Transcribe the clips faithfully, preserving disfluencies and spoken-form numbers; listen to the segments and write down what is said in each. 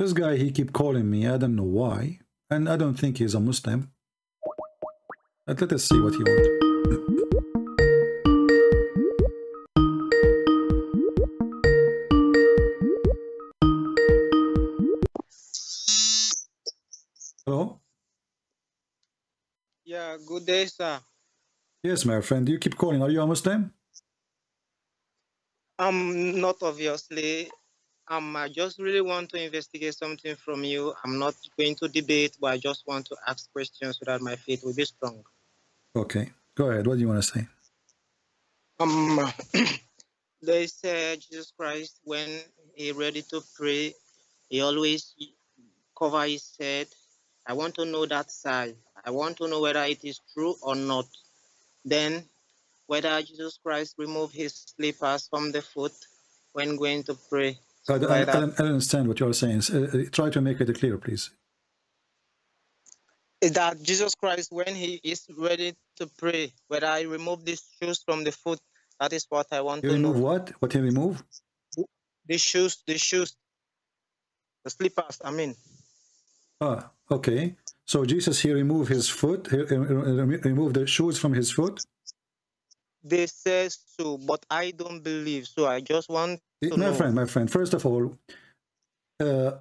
This guy, he keep calling me. I don't know why. And I don't think he's a Muslim. But let us see what he wants. Hello? Yeah, good day, sir. Yes, my friend. You keep calling. Are you a Muslim? I'm not, obviously. Um, I just really want to investigate something from you. I'm not going to debate, but I just want to ask questions so that my faith will be strong. Okay, go ahead. What do you want to say? Um, they said Jesus Christ, when he ready to pray, he always cover his head. I want to know that side. I want to know whether it is true or not. Then, whether Jesus Christ removed his slippers from the foot when going to pray. I don't, I, don't, I don't understand what you're saying. Uh, try to make it clear, please. Is that Jesus Christ, when he is ready to pray, whether I remove these shoes from the foot, that is what I want you to remove know. What? What you remove? The shoes, the shoes, the slippers, I mean. Ah, okay. So Jesus, he removed his foot, he removed the shoes from his foot? They say so, but I don't believe so. I just want to My know. friend, my friend, first of all, uh,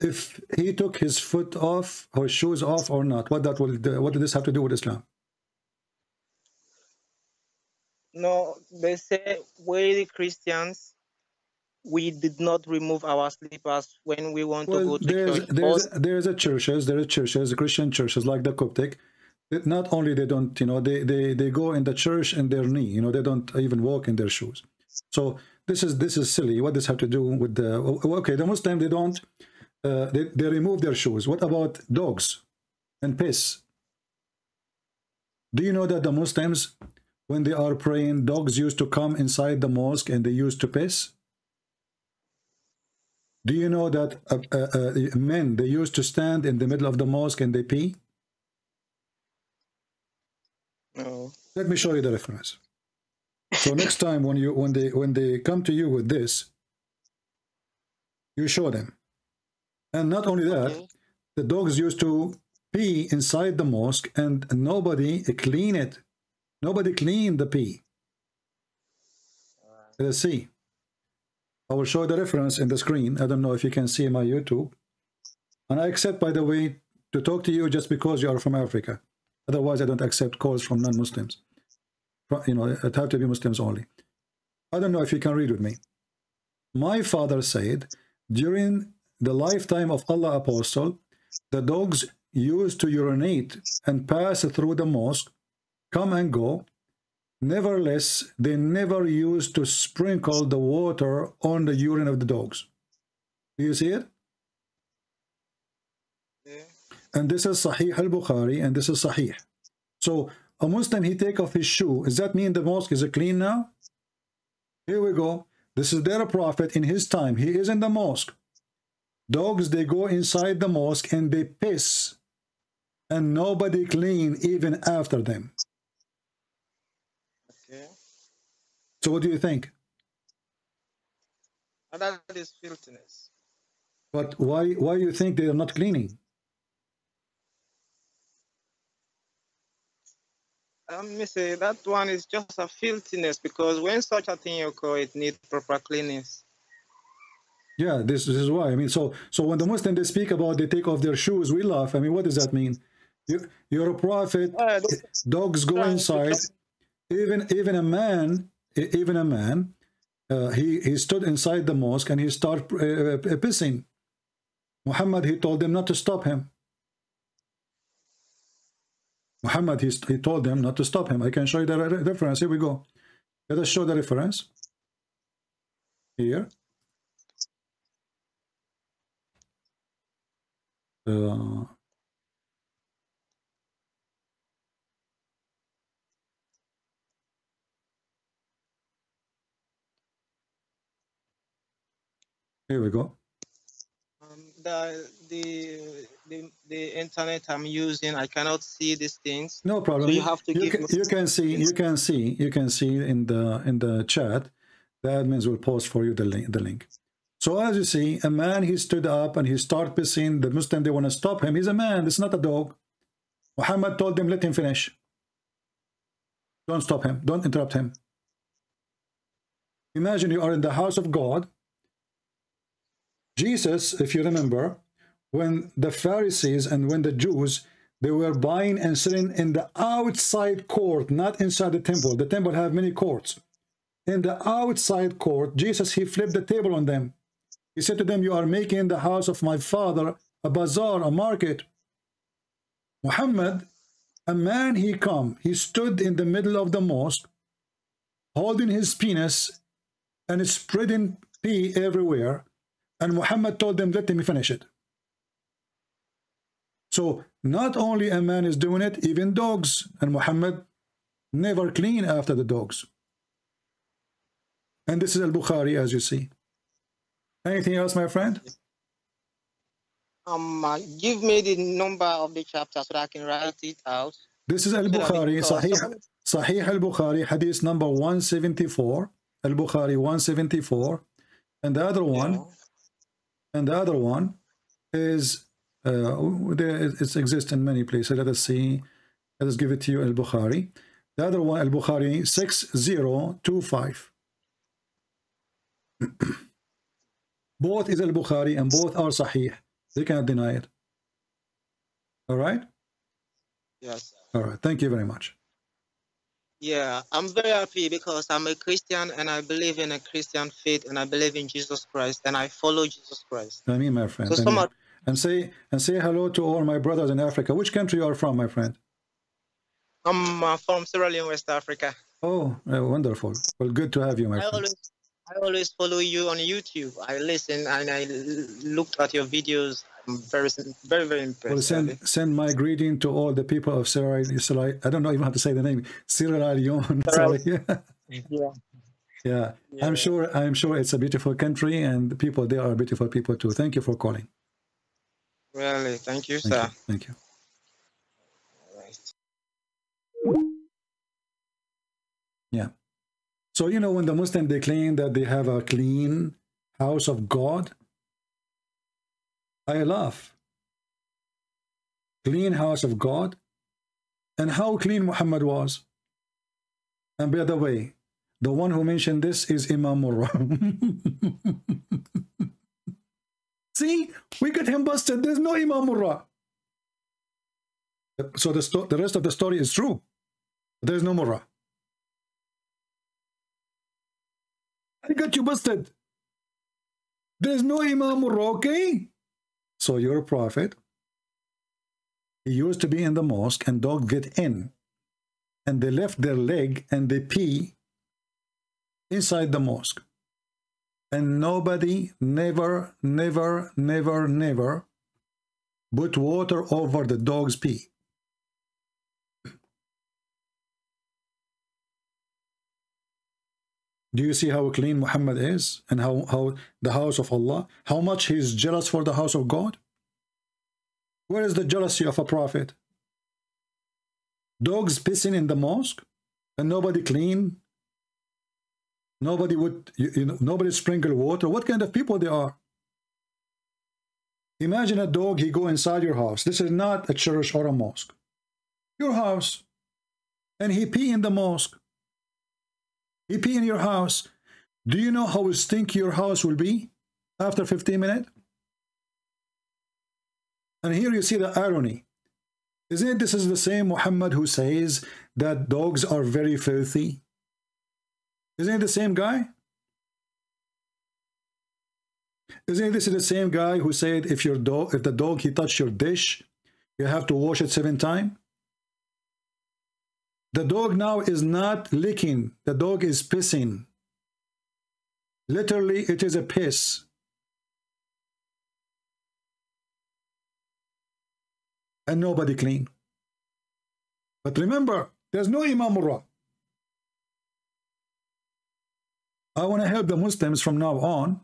if he took his foot off or shoes off or not, what that will do, what did this have to do with Islam? No, they say we the Christians, we did not remove our slippers when we want well, to go to there's, church. There's, there's a churches, there are churches, Christian churches like the Coptic. Not only they don't, you know, they, they, they go in the church in their knee, you know, they don't even walk in their shoes. So this is this is silly. What does this have to do with the, okay, the Muslim, they don't, uh, they, they remove their shoes. What about dogs and piss? Do you know that the Muslims, when they are praying, dogs used to come inside the mosque and they used to piss? Do you know that uh, uh, uh, men, they used to stand in the middle of the mosque and they pee? No. Let me show you the reference. So next time when you when they when they come to you with this, you show them. And not only that, okay. The dogs used to pee inside the mosque and nobody clean it. Nobody cleaned the pee. Let's see. I will show the reference in the screen. I don't know if you can see my YouTube. And I accept, by the way, to talk to you just because you are from Africa. Otherwise, I don't accept calls from non-Muslims. You know, it have to be Muslims only. I don't know if you can read with me. My father said, during the lifetime of Allah Apostle, the dogs used to urinate and pass through the mosque, come and go. Nevertheless, they never used to sprinkle the water on the urine of the dogs. Do you see it? And this is Sahih al-Bukhari, and this is Sahih. So a Muslim, he take off his shoe. Does that mean the mosque is clean now? Here we go. This is their prophet in his time. He is in the mosque. Dogs, they go inside the mosque and they piss. And nobody clean even after them. Okay. So what do you think? That is filthiness. But why, why do you think they are not cleaning? Let me say that one is just a filthiness, because when such a thing occurs, it needs proper cleanliness. Yeah, this, this is why. I mean, so so when the Muslim they speak about they take off their shoes, we laugh. I mean, what does that mean? You, you're a prophet. Uh, dogs go inside. Even even a man, even a man, uh, he he stood inside the mosque and he started uh, pissing. Muhammad, he told them not to stop him. Muhammad, he, he told them not to stop him. I can show you the re reference. Here we go. Let us show the reference. Here. Uh, here we go. Um, the, the The, the internet I'm using, I cannot see these things. No problem. So you have to you give can, you can see you can see you can see in the in the chat. The admins will post for you the link. The link. So as you see, a man, he stood up and he started pissing. The Muslim, they want to stop him. He's a man, it's not a dog. Muhammad told them, let him finish. Don't stop him, don't interrupt him. Imagine you are in the house of God. Jesus, if you remember, when the Pharisees and when the Jews, they were buying and selling in the outside court, not inside the temple. The temple have many courts. In the outside court, Jesus, he flipped the table on them. He said to them, you are making the house of my father a bazaar, a market. Muhammad, a man, he come, he stood in the middle of the mosque, holding his penis and spreading pee everywhere. And Muhammad told them, let him finish it. So not only a man is doing it, even dogs. And Muhammad never clean after the dogs. And this is Al-Bukhari, as you see. Anything else, my friend? Um, uh, give me the number of the chapter so that I can write it out. This is Al-Bukhari, Sahih, Sahih Al-Bukhari, Hadith number one seventy-four. Al-Bukhari one seventy-four. And the other one, yeah. and the other one is... Uh, there, it exists in many places. Let us see. Let us give it to you, Al-Bukhari. The other one, Al-Bukhari six zero two five. Both is Al-Bukhari and both are Sahih. They cannot deny it. All right? Yes. All right. Thank you very much. Yeah, I'm very happy because I'm a Christian and I believe in a Christian faith and I believe in Jesus Christ and I follow Jesus Christ. I mean, my friend. So some are And say and say hello to all my brothers in Africa. Which country you are from, my friend? I'm uh, from Sierra Leone, West Africa. Oh, uh, wonderful! Well, good to have you, my I friend. Always, I always follow you on YouTube. I listen and I looked at your videos. I'm very, very, very impressed. Well, send send my greeting to all the people of Sierra Leone. I don't know even how to say the name. Sierra Leone. Sorry. Yeah. Yeah. Yeah. I'm sure. I'm sure it's a beautiful country, and the people there are beautiful people too. Thank you for calling. Really, thank you, sir. Thank you. All right. Yeah. So, you know, when the Muslims, they claim that they have a clean house of God, I laugh. Clean house of God? And how clean Muhammad was? And by the way, the one who mentioned this is Imam Murrah. See, we got him busted. There's no Imam Murrah. So the, sto the rest of the story is true. There's no Murrah. I got you busted. There's no Imam Murrah, okay? So your prophet, he used to be in the mosque and dogs get in. And they left their leg and they pee inside the mosque. And nobody, never, never, never, never put water over the dog's pee. Do you see how clean Muhammad is? And how, how the house of Allah, how much he's jealous for the house of God? Where is the jealousy of a prophet? Dogs pissing in the mosque and nobody clean? Nobody would, you, you know, nobody sprinkle water. What kind of people they are? Imagine a dog, he go inside your house. This is not a church or a mosque. Your house. And he pee in the mosque. He pee in your house. Do you know how stinky your house will be after fifteen minutes? And here you see the irony. Isn't it this is the same Muhammad who says that dogs are very filthy? Isn't it the same guy? Isn't this the same guy who said if your dog, if the dog he touched your dish, you have to wash it seven times? The dog now is not licking. The dog is pissing. Literally, it is a piss. And nobody clean. But remember, there's no Imam Murrah. I want to help the Muslims from now on,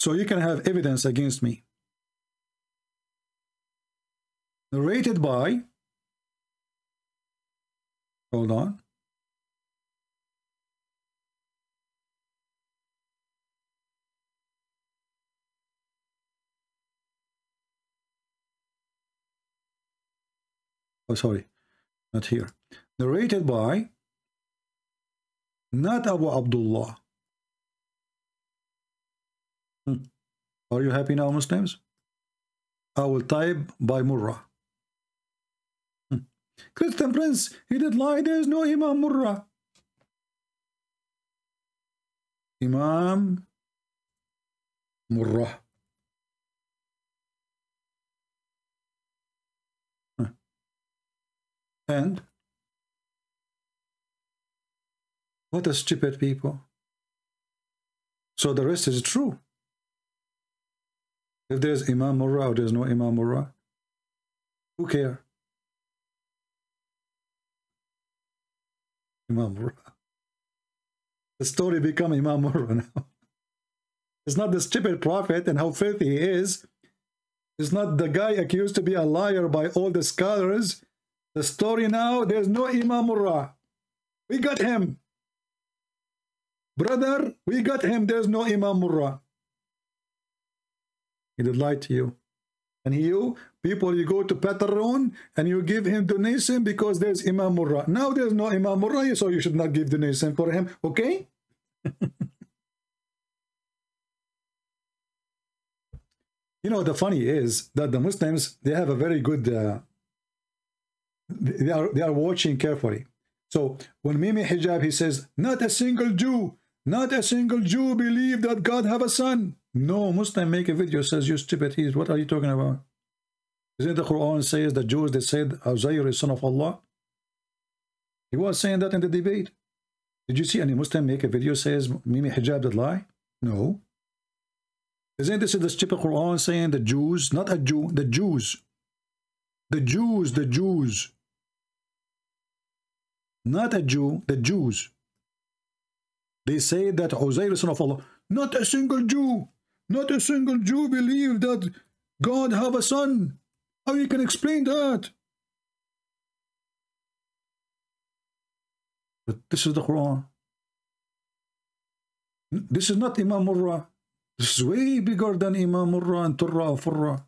so you can have evidence against me. Narrated by, hold on, oh, sorry, not here, narrated by not Abu Abdullah. Hmm. Are you happy now, Muslims? I will type by Murrah. Hmm. Christian Prince, he did lie, there is no Imam Murrah. Imam Murrah. Huh. And what a stupid people. So the rest is true. If there is Imam Murrah or there is no Imam Murrah, who cares? Imam Murrah. The story become Imam Murrah now. It's not the stupid prophet and how filthy he is. It's not the guy accused to be a liar by all the scholars. The story now, there's no Imam Murrah. We got him. Brother, we got him. There's no Imam Murrah. He did lie to you. And you, people, you go to Patreon and you give him donation because there's Imam Murrah. Now there's no Imam Murrah, so you should not give donation for him. Okay? You know, the funny is that the Muslims, they have a very good, uh, they are, they are watching carefully. So when Mimi Hijab, he says, not a single Jew, not a single Jew believe that God have a son. No Muslim make a video says, you stupid, he's, what are you talking about? Isn't the Quran says that Jews, they said, Uzair is son of Allah? He was saying that in the debate. Did you see any Muslim make a video says, Mimi Hijab did lie? No. Isn't this the stupid Quran saying the Jews, not a Jew, the Jews, the Jews, the Jews, not a Jew, the Jews. They say that Uzair is son of Allah. Not a single Jew, not a single Jew believe that God have a son. How you can explain that? But this is the Quran. This is not Imam Murrah. This is way bigger than Imam Murrah and Turrah and Furrah.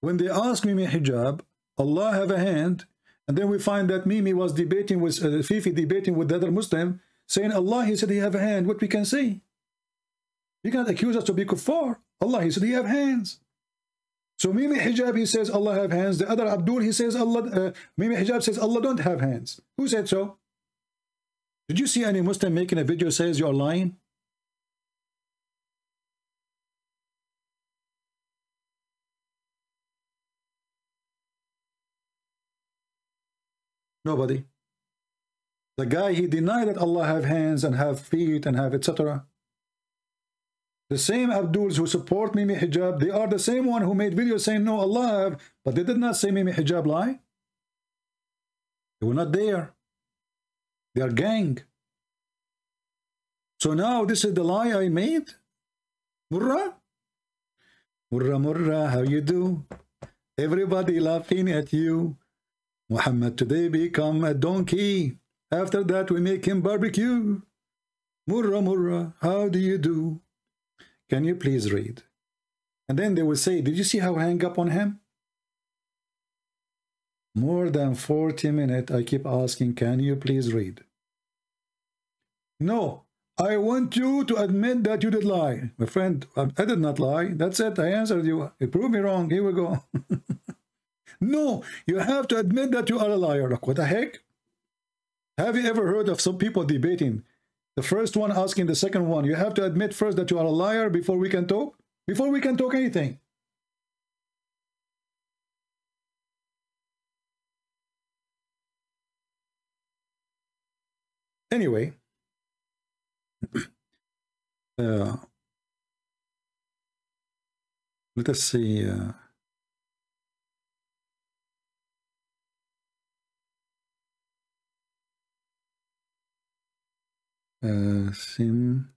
When they ask Mimi Hijab, Allah have a hand, and then we find that Mimi was debating with uh, Fifi debating with the other Muslim, saying Allah, he said he have a hand. What we can say? You cannot accuse us to be kuffar. Allah, he said he have hands. So Mimi Hijab, he says Allah have hands. The other Abdul, he says Allah. Uh, Mimi Hijab says Allah don't have hands. Who said so? Did you see any Muslim making a video says you are lying? Nobody. The guy, he denied that Allah have hands and have feet and have et cetera. The same Abduls who support Mimi Hijab, they are the same one who made videos saying no Allah have, but they did not say Mimi Hijab lie. They were not there. They are gang. So now this is the lie I made? Murrah? Murrah, Murrah, how you do? Everybody laughing at you. Muhammad today become a donkey. After that we make him barbecue. Murrah, Murrah, how do you do? Can you please read? And then they will say, did you see how I hang up on him? More than forty minutes I keep asking, can you please read? No, I want you to admit that you did lie. My friend, I did not lie. That's it, I answered you. You proved me wrong, here we go. No, you have to admit that you are a liar. Look, what the heck? Have you ever heard of some people debating? The first one asking the second one, you have to admit first that you are a liar before we can talk? Before we can talk anything. Anyway, uh, let us see. Uh, Uh, sim.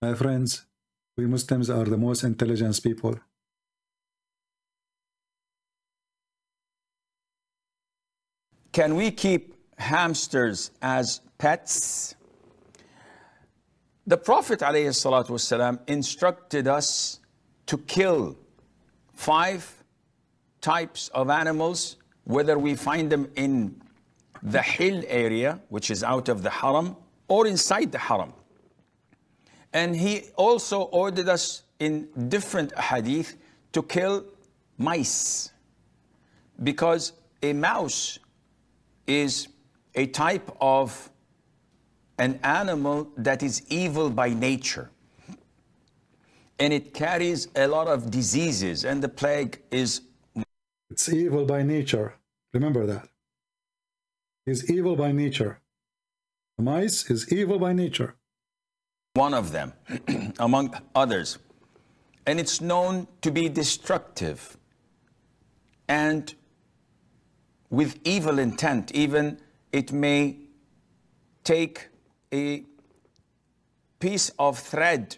My friends, We Muslims are the most intelligent people. Can we keep hamsters as pets? The Prophet ﷺ instructed us to kill five types of animals, whether we find them in the Hil area, which is out of the Haram, or inside the Haram. And he also ordered us in different hadith to kill mice, because a mouse is a type of an animal that is evil by nature, and it carries a lot of diseases, and the plague is... It's evil by nature. Remember that. It's evil by nature. The mice is evil by nature. One of them, among others. And it's known to be destructive and with evil intent. Even it may take a piece of thread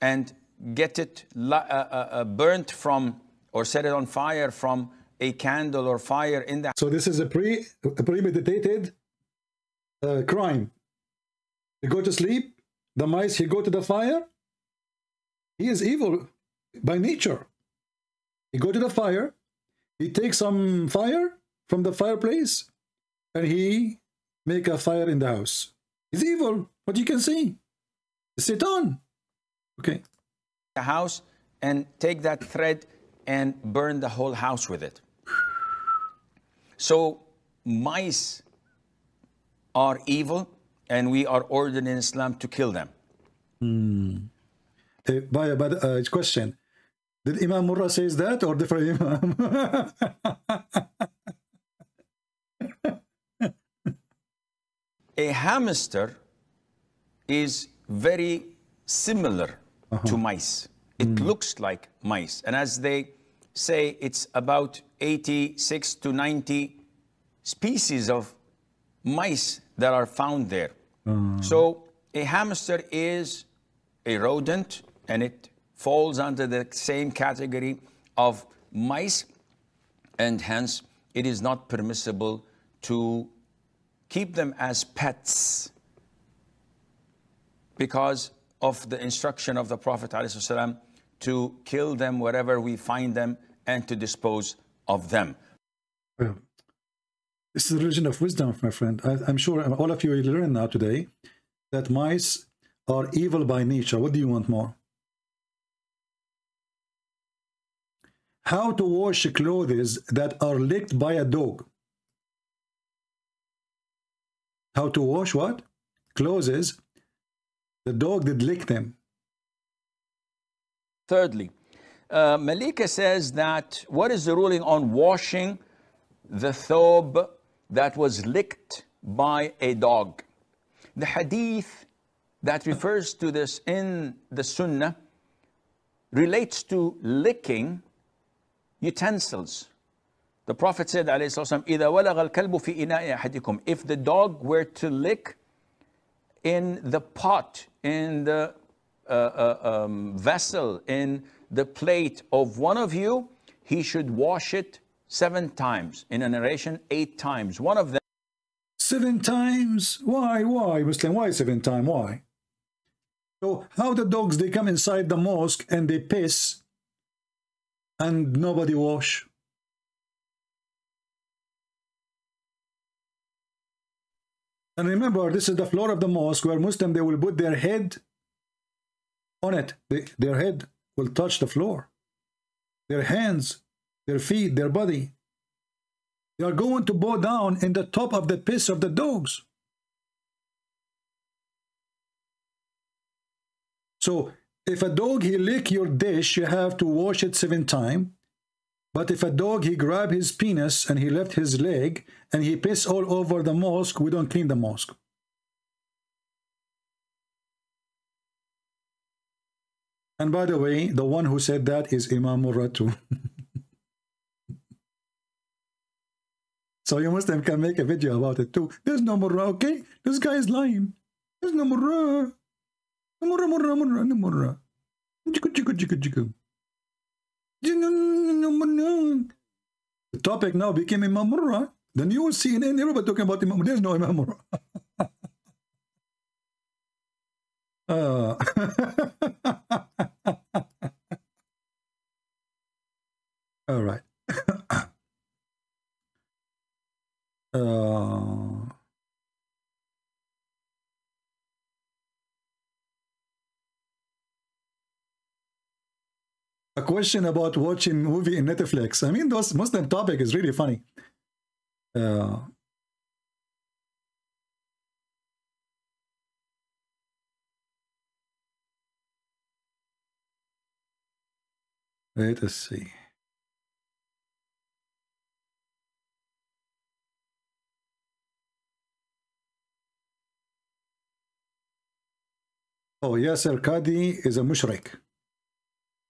and get it uh, uh, burnt from, or set it on fire from a candle or fire in the... So this is a, pre, a premeditated uh, crime. You go to sleep, the mice, he go to the fire. He is evil by nature. He go to the fire, he takes some fire from the fireplace, and he make a fire in the house. It's evil, but you can see. Sit on. Okay. The house, and take that thread and burn the whole house with it. So mice are evil, and we are ordered in Islam to kill them. Hmm. Uh, by, by the, uh, question. Did Imam Murrah says that, or different Imam? A hamster is very similar uh-huh. to mice. It mm. looks like mice. And as they say, it's about eighty-six to ninety species of mice that are found there. Mm. So a hamster is a rodent, and it falls under the same category of mice. And hence, it is not permissible to keep them as pets, because of the instruction of the Prophet ﷺ to kill them wherever we find them and to dispose of them. Well, this is the religion of wisdom, my friend. I, I'm sure all of you will learn now today that mice are evil by nature. What do you want more? How to wash clothes that are licked by a dog. How to wash what? Clothes. The dog did lick them. Thirdly, uh, Malika says that what is the ruling on washing the thobe that was licked by a dog? The hadith that refers to this in the Sunnah relates to licking utensils. The Prophet said, if the dog were to lick in the pot, in the uh, uh, um, vessel, in the plate of one of you, he should wash it seven times. In a narration, eight times. One of them... Seven times? Why? Why, Muslim? Why seven times? Why? So how the dogs, they come inside the mosque and they piss and nobody wash? And remember, this is the floor of the mosque where Muslims, they will put their head on it. They, their head will touch the floor. Their hands, their feet, their body. They are going to bow down in the top of the piss of the dogs. So if a dog, he lick your dish, you have to wash it seven times. But if a dog, he grabbed his penis and he left his leg and he pissed all over the mosque, we don't clean the mosque. And by the way, the one who said that is Imam Murrah too. So you Muslim can make a video about it too. There's no Murrah, okay? This guy is lying. There's no Murrah. No Murrah, Murrah, Murrah, no Murrah. The topic now became Imam Murrah. The news, C N N, everybody talking about Imam. There's no Imam Murrah. uh. All right. uh. A question about watching movie in Netflix. I mean, those Muslim topic is really funny. Uh, let us see. Oh, Yasser Qadi is a mushrik.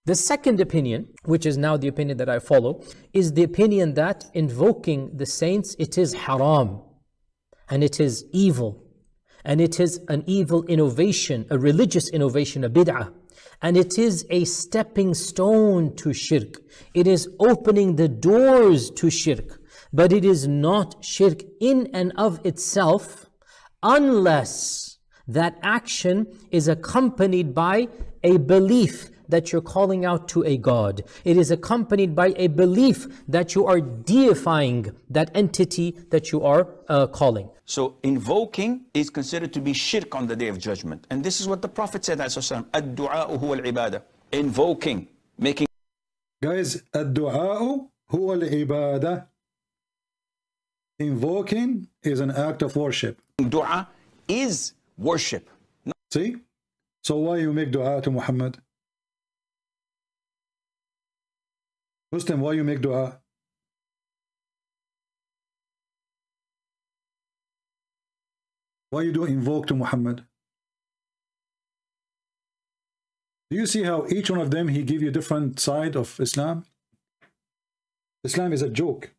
The second opinion, which is now the opinion that I follow, is the opinion that invoking the saints, it is haram, and it is evil, and it is an evil innovation, a religious innovation, a bid'ah, and it is a stepping stone to shirk. It is opening the doors to shirk, but it is not shirk in and of itself, unless that action is accompanied by a belief that you're calling out to a god. It is accompanied by a belief that you are deifying that entity that you are uh, calling. So invoking is considered to be shirk on the day of judgment. And this is what the Prophet said, Ad-dua'u huwa al-ibadah. Invoking, making... Guys, Ad-dua'u huwa al-ibadah. Invoking is an act of worship. Dua is worship. No. See? So why you make dua to Muhammad? Muslim, why you make dua? Why you do invoke to Muhammad? Do you see how each one of them, he give you different side of Islam? Islam is a joke.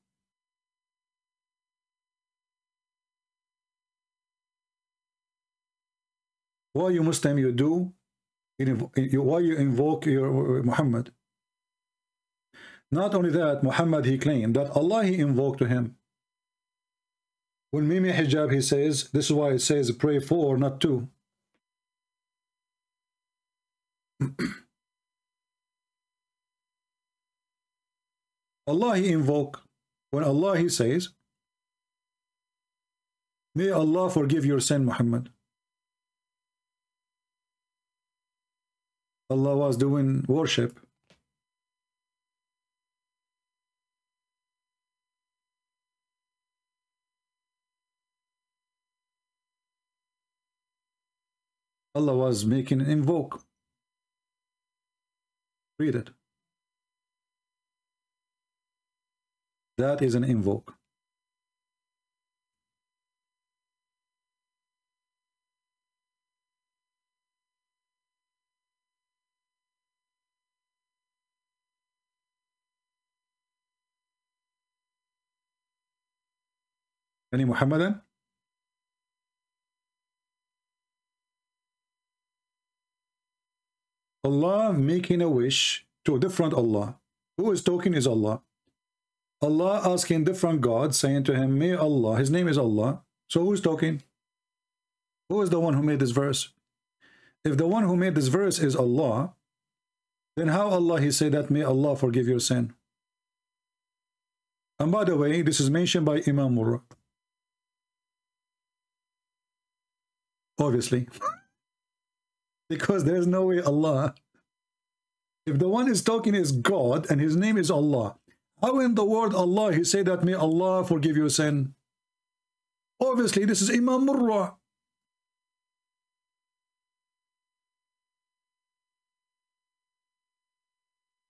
Why you Muslim, you do, why you invoke your Muhammad? Not only that, Muhammad, he claimed that Allah, he invoked to him. When Mimi Hijab, he says, this is why it says, pray for, not to. Allah, he invoke. When Allah, he says, may Allah forgive your sin, Muhammad. Allah was doing worship. Allah was making an invoke. Read it. That is an invoke. Any Muhammadan? Allah making a wish to a different Allah. Who is talking is Allah. Allah asking different God, saying to him, may Allah, his name is Allah. So who is talking? Who is the one who made this verse? If the one who made this verse is Allah, then how Allah, he say that, may Allah forgive your sin? And by the way, this is mentioned by Imam Murrah. Obviously. Because there's no way Allah, if the one is talking is God and his name is Allah, how in the world Allah, he say that, may Allah forgive your sin? Obviously, this is Imam Murrah.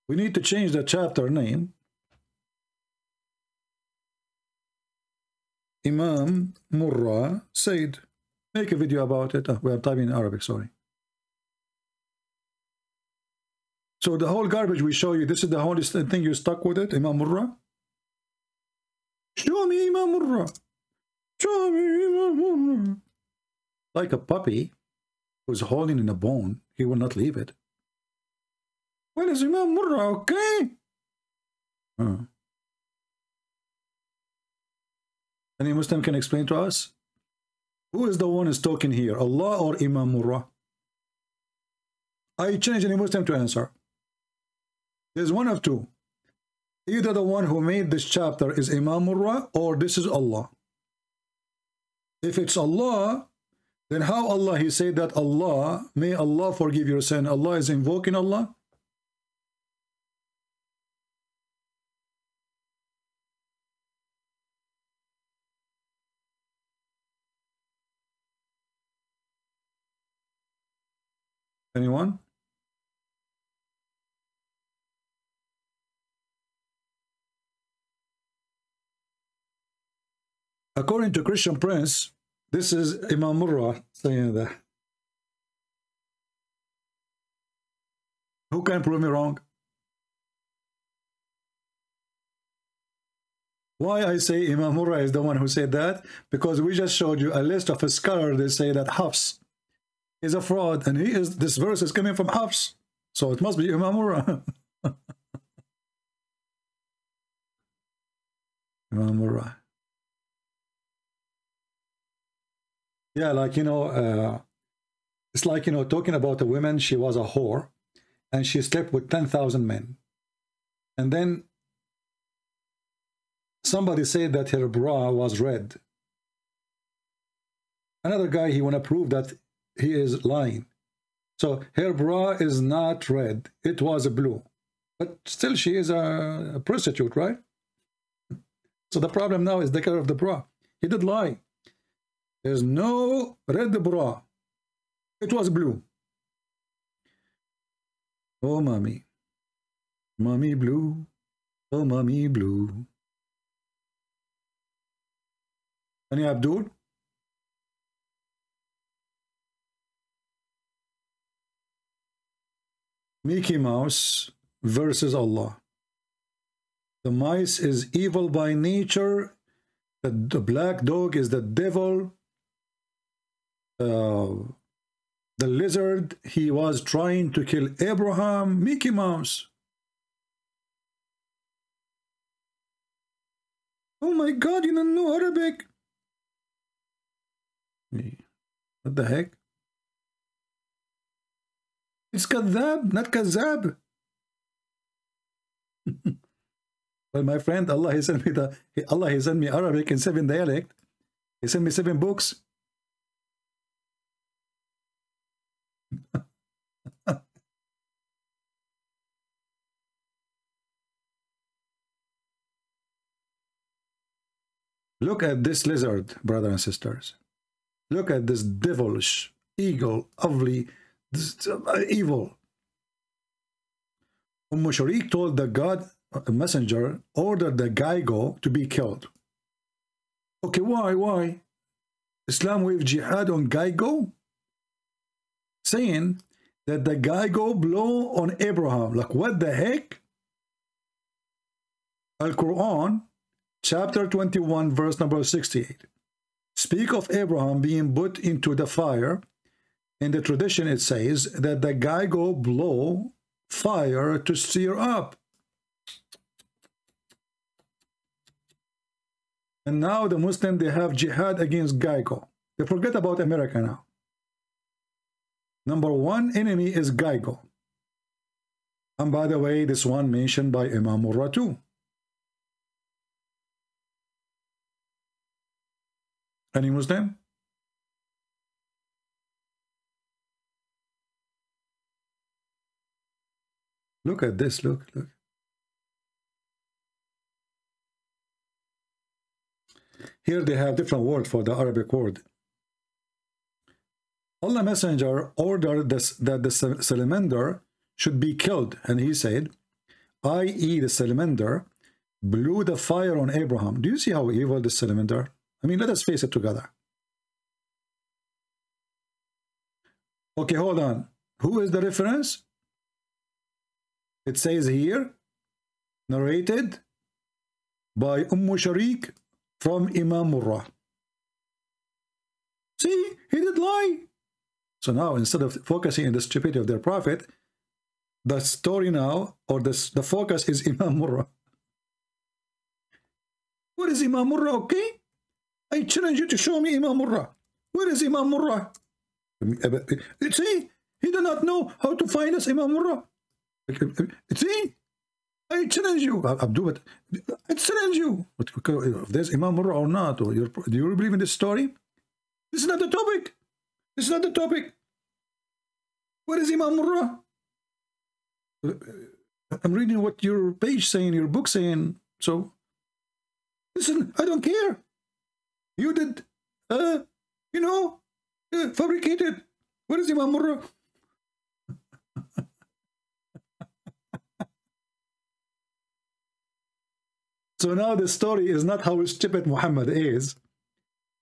We need to change the chapter name. Imam Murrah said, make a video about it. Oh, we are typing in Arabic, sorry. So the whole garbage we show you, this is the only thing you stuck with it, Imam Murrah. Show me Imam Murrah. Show me Imam Murrah. Like a puppy who's holding in a bone, he will not leave it. والازمام مرة اوكي huh. Any Muslim can explain to us who is the one is talking here, Allah or Imam Murrah? I challenge any Muslim to answer. There's one of two. Either the one who made this chapter is Imam Murrah or this is Allah. If it's Allah, then how Allah, he said that Allah, may Allah forgive your sin. Allah is invoking Allah. Anyone? According to Christian Prince, this is Imam Murrah saying that. Who can prove me wrong? Why I say Imam Murrah is the one who said that? Because we just showed you a list of a scholar. They say that Hafs is a fraud, and he is, this verse is coming from Hafs, so it must be Imam Murrah. Imam Murrah. Yeah, like, you know, uh, it's like, you know, talking about a woman, she was a whore, and she slept with ten thousand men. And then somebody said that her bra was red. Another guy, he want to prove that he is lying. So her bra is not red, it was blue. But still she is a, a prostitute, right? So the problem now is the color of the bra. He did lie. There's no red bra. It was blue. Oh, mommy. Mommy blue. Oh, mommy blue. Any Abdul? Mickey Mouse versus Allah. The mice is evil by nature. The, the black dog is the devil. Uh, the lizard, he was trying to kill Abraham. Mickey Mouse. Oh my God, you don't know Arabic. What the heck? It's kadhab, not kazab. Well, my friend, Allah, he sent me the Allah, he sent me Arabic in seven dialect. He sent me seven books. Look at this lizard, brothers and sisters. Look at this devilish, eagle, ugly, this, uh, evil. Ummu Sharik told the God uh, messenger, order the Geigo to be killed. Okay, why, why? Islam wave jihad on Geigo? Saying that the Geigo blow on Abraham. Like, what the heck? Al-Quran, chapter twenty-one, verse number sixty-eight. Speak of Abraham being put into the fire. In the tradition, it says that the Geigo blow fire to stir up. And now the Muslim, they have jihad against Geico. They forget about America now. Number one enemy is Geico. And by the way, this one mentioned by Imam Murrah too. Any Muslim? Look at this, look, look. Here they have different word for the Arabic word. Allah Messenger ordered this, that the salamander should be killed. And he said, that is the salamander blew the fire on Abraham. Do you see how evil the salamander? I mean, let us face it together. Okay, hold on. Who is the reference? It says here, narrated by Ummu Sharik from Imam Murrah. See, he did lie. So now, instead of focusing on the stupidity of their prophet, the story now, or this, the focus is Imam Murrah. Where is Imam Murrah? Okay, I challenge you to show me Imam Murrah. Where is Imam Murrah? See, he does not know how to find us Imam Murrah. See, I challenge you, Abdul, but I challenge you. But if there's Imam Murrah or not, or do you believe in this story? This is not the topic. This is not the topic. Where is Imam Murrah? I'm reading what your page saying, your book saying. So, listen, I don't care. You did, uh, you know, uh, fabricated. Where is Imam Murrah? So now the story is not how stupid Muhammad is,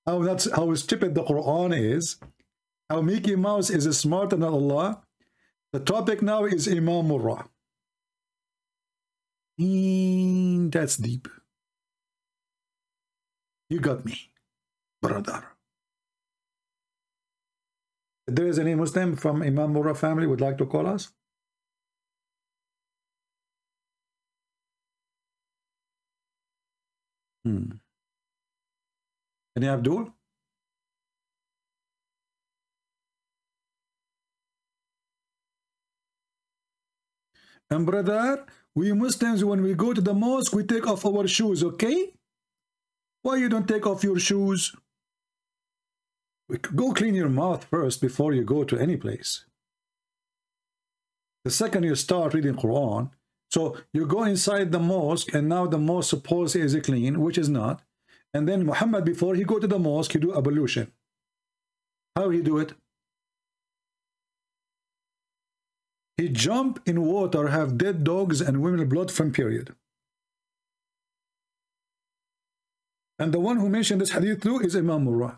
how not how stupid the Quran is, how Mickey Mouse is smarter than Allah. The topic now is Imam Murrah. And that's deep. You got me, brother. If there is any Muslim from Imam Murrah family would like to call us. Hmm. Any Abdul? And brother, we Muslims, when we go to the mosque, we take off our shoes, okay? Why you don't take off your shoes? Go clean your mouth first before you go to any place. The second you start reading Quran, so you go inside the mosque, and now the mosque supposedly is clean, which is not. And then Muhammad, before he go to the mosque, he do ablution. How he do it? He jump in water, have dead dogs and women blood from period. And the one who mentioned this hadith too is Imam Murrah.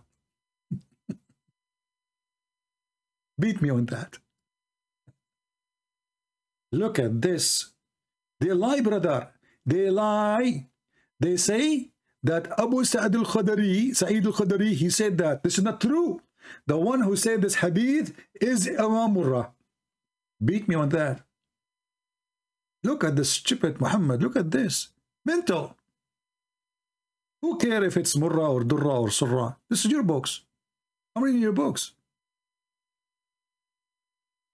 Beat me on that. Look at this. They lie, brother. They lie. They say that Abu Sa'id al-Khudri, Sa'id al-Khudri, he said that. This is not true. The one who said this hadith is Imam Murrah. Beat me on that. Look at this stupid Muhammad. Look at this. Mental. Who cares if it's Murrah or Durrah or Surrah? This is your books. I'm reading your books.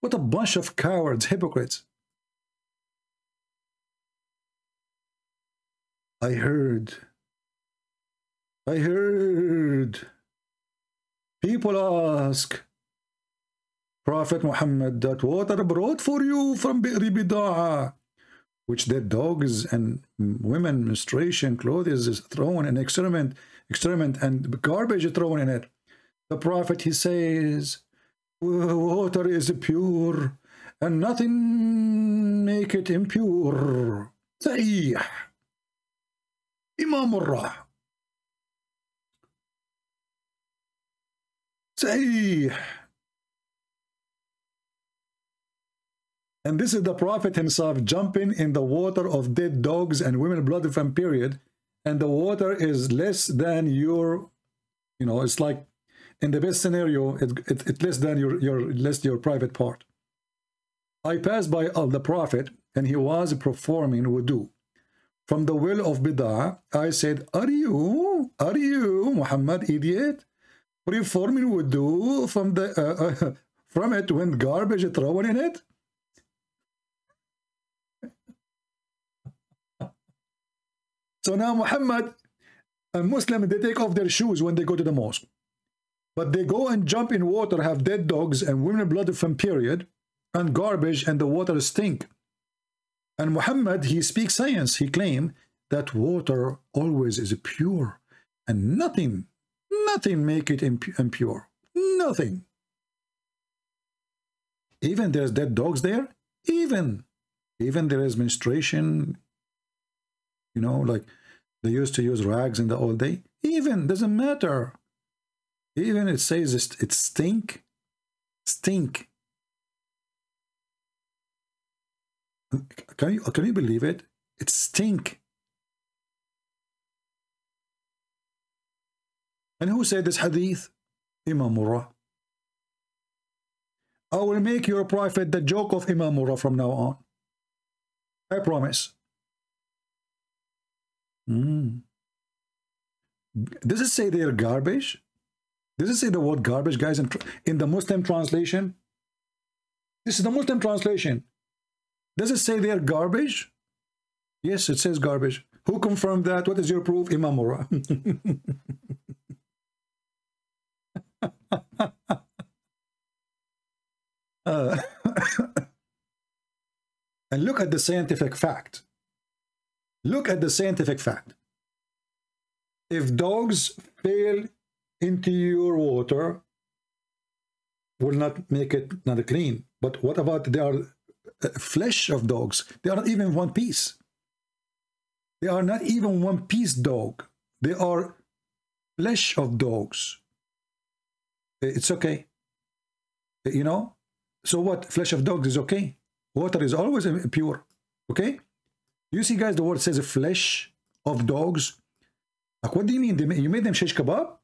What a bunch of cowards, hypocrites. I heard. I heard. People ask Prophet Muhammad that water brought for you from Bi'r Buda'ah, which their dogs and women menstruation clothes is thrown in experiment experiment and garbage thrown in it. The Prophet, he says, water is pure and nothing make it impure. Sahih. Imam Murrah. Sahih. And this is the Prophet himself jumping in the water of dead dogs and women blood from period. And the water is less than your, you know, it's like in the best scenario, it, it, it less than your, your, less your private part. I passed by uh, the Prophet and he was performing wudu. From the well of Bid'ah, I said, are you, are you, Muhammad idiot, performing wudu from, the, uh, uh, from it when garbage is thrown in it? So now Muhammad and Muslim, they take off their shoes when they go to the mosque. But they go and jump in water, have dead dogs and women blood from period and garbage, and the water stink. And Muhammad, he speaks science. He claims that water always is pure and nothing, nothing make it impure. Nothing. Even there's dead dogs there. Even, even there is menstruation. You know, like they used to use rags in the old day. Even doesn't matter. Even it says it stink, stink. Can you can you believe it? It stink. And who said this hadith? Imam Murrah. I will make your prophet the joke of Imam Murrah from now on. I promise. Mm. Does it say they're garbage? Does it say the word garbage, guys, in, in the Muslim translation? This is the Muslim translation. Does it say they're garbage? Yes, it says garbage. Who confirmed that? What is your proof? Imam Mura. uh, and look at the scientific fact. Look at the scientific fact. If dogs fail into your water, will not make it not clean. But what about they are flesh of dogs? They are not even one piece. They are not even one piece dog. They are flesh of dogs. It's okay. You know? So what? Flesh of dogs is okay. Water is always pure. Okay? You see, guys, the word says flesh of dogs. Like, what do you mean? You made them shish kebab?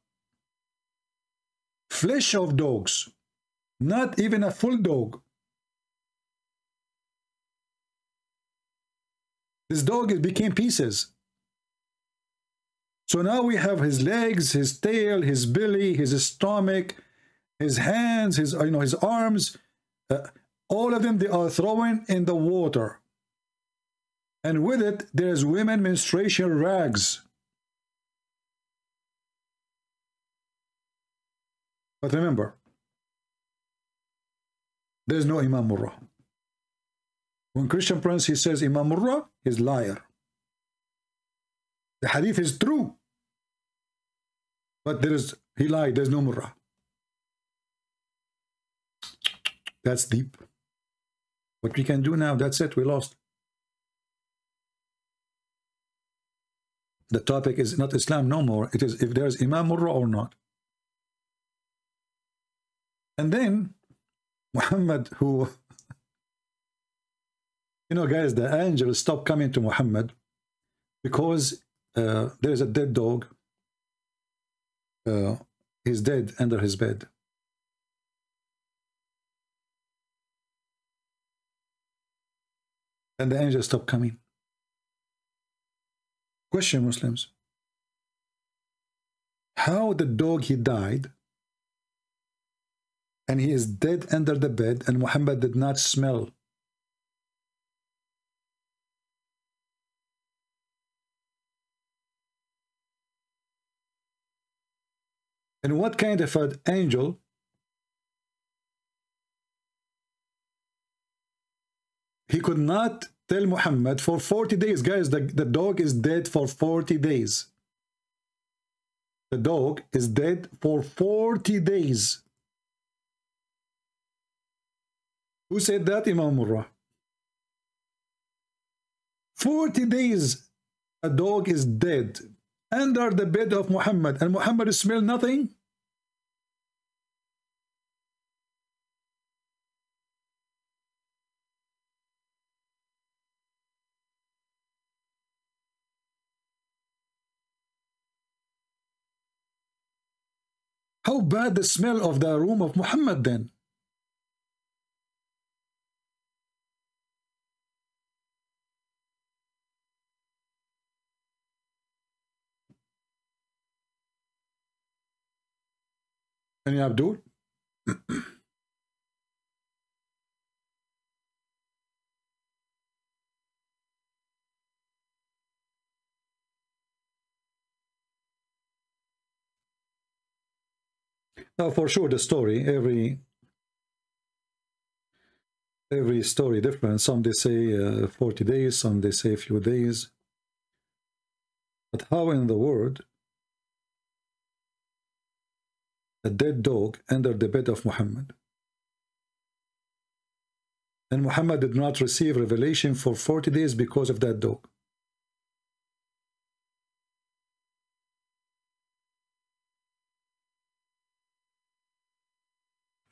Flesh of dogs. Not even a full dog. This dog became pieces. So now we have his legs, his tail, his belly, his stomach, his hands, his, you know, his arms. Uh, all of them, they are thrown in the water. And with it, there's women menstruation rags. But remember, there's no Imam Murrah. When Christian Prince, he says Imam Murrah, he's a liar. The hadith is true. But there is, he lied, there's no Murrah. That's deep. What we can do now, that's it, we lost. The topic is not Islam no more. It is if there's Imam Murrah or not. And then, Muhammad, who... You know, guys, the angels stopped coming to Muhammad because uh, there is a dead dog. Uh, he's dead under his bed. And the angels stopped coming. Question, Muslims. How the dog, he died, and he is dead under the bed, and Muhammad did not smell. And what kind of an angel he could not tell Muhammad for forty days. Guys, the, the dog is dead for forty days. The dog is dead for forty days. Who said that? Imam Murrah. forty days a dog is dead under the bed of Muhammad, and Muhammad smelled nothing. How bad the smell of the room of Muhammad then? And you Abdul? Now, for sure, the story, every every story different. Some they say uh, forty days, some they say a few days. But how in the world a dead dog under the bed of Muhammad? And Muhammad did not receive revelation for forty days because of that dog.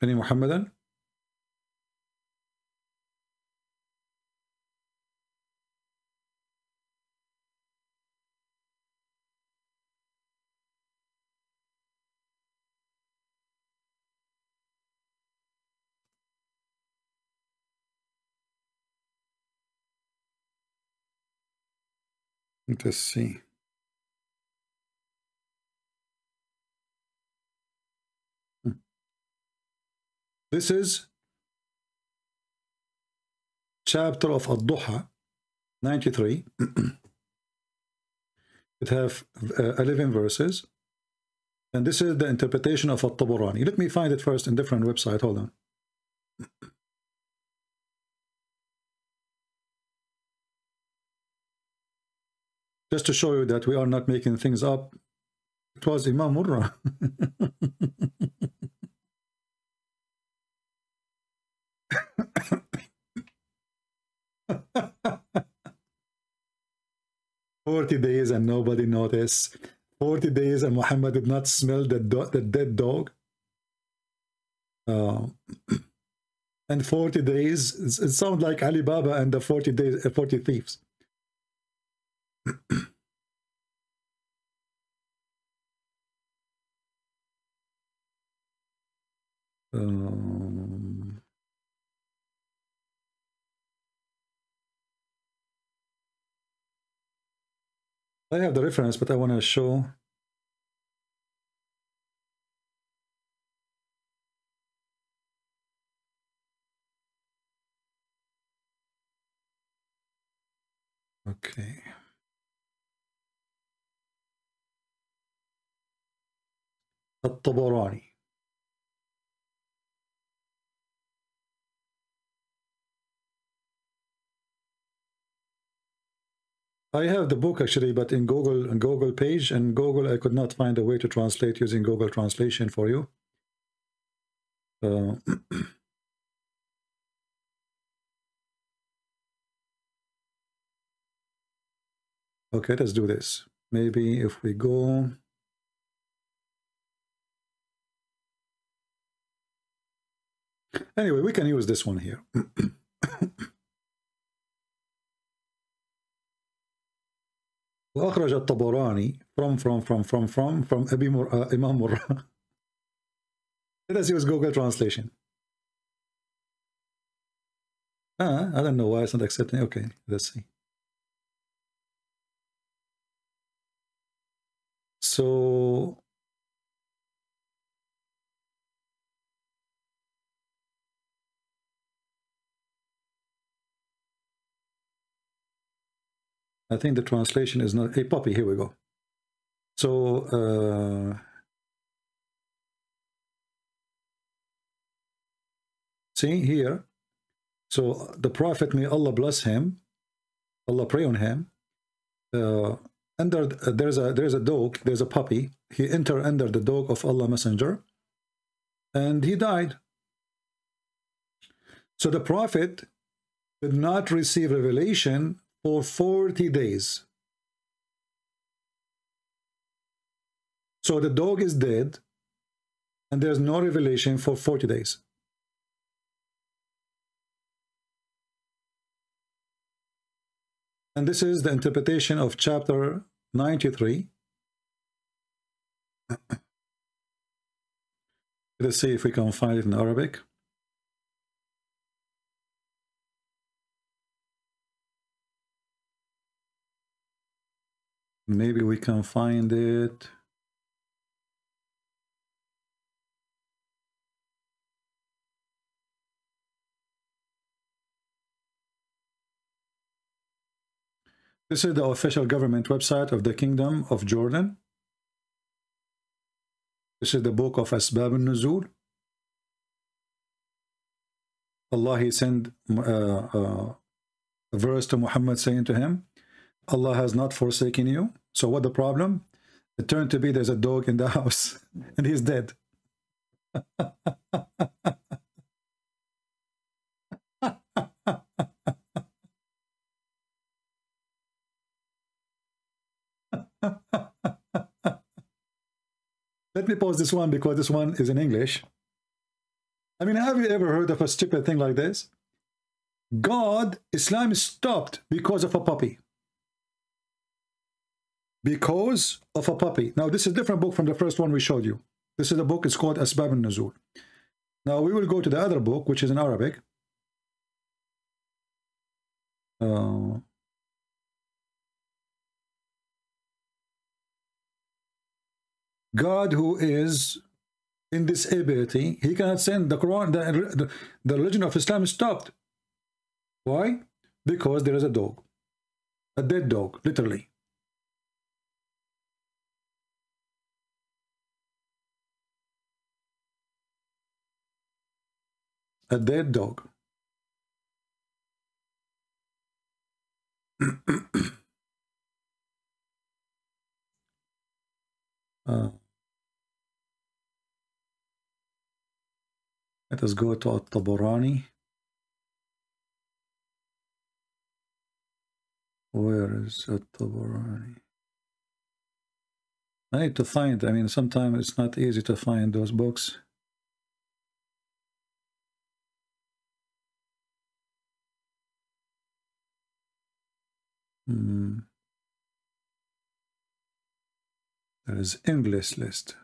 Any Muhammadan? Let us see. This is chapter of Al-Duha, ninety-three. It have uh, eleven verses. And this is the interpretation of Al-Tabarani. Let me find it first in different website. Hold on. Just to show you that we are not making things up. It was Imam Murrah. forty days and nobody noticed. forty days and Muhammad did not smell the, do the dead dog. Uh, and forty days, it sounds like Alibaba and the forty days, uh, forty thieves. um, I have the reference, but I want to show. Okay. Al-Tabarani. I have the book actually, but in Google Google page and Google, I could not find a way to translate using Google translation for you. Uh, okay, let's do this. Maybe if we go. Anyway, we can use this one here. وأخرج الطبراني from from from from from from أبي مر إمام مر. Let us use Google translation. Ah, I don't know why it's not accepting. Okay, let's see. So. I think the translation is not... Hey, Poppy, here we go. So, uh, see here. So, the Prophet, may Allah bless him. Allah pray on him. Uh, under uh, there's a there's a dog, there's a puppy. He entered under the dog of Allah Messenger. And he died. So, the Prophet did not receive revelation for forty days. So the dog is dead and there's no revelation for forty days. And this is the interpretation of chapter ninety-three. Let's see if we can find it in Arabic. Maybe we can find it. This is the official government website of the Kingdom of Jordan. This is the book of Asbab al-Nuzul. Allah, he sent uh, uh, a verse to Muhammad saying to him, Allah has not forsaken you. So what the problem? It turned to be there's a dog in the house and he's dead. Let me pause this one because this one is in English. I mean, have you ever heard of a stupid thing like this? God, Islam stopped because of a puppy. Because of a puppy. Now, this is a different book from the first one we showed you. This is a book, it's called Asbab al-Nuzul. Now, we will go to the other book, which is in Arabic. Uh, God who is in this ability, he cannot send the Quran. The, the, the religion of Islam is stopped. Why? Because there is a dog, a dead dog, literally. A dead dog. uh. Let us go to Al-Tabarani. Where is Al-Tabarani? I need to find, I mean, sometimes it's not easy to find those books. Hmm. There is endless list.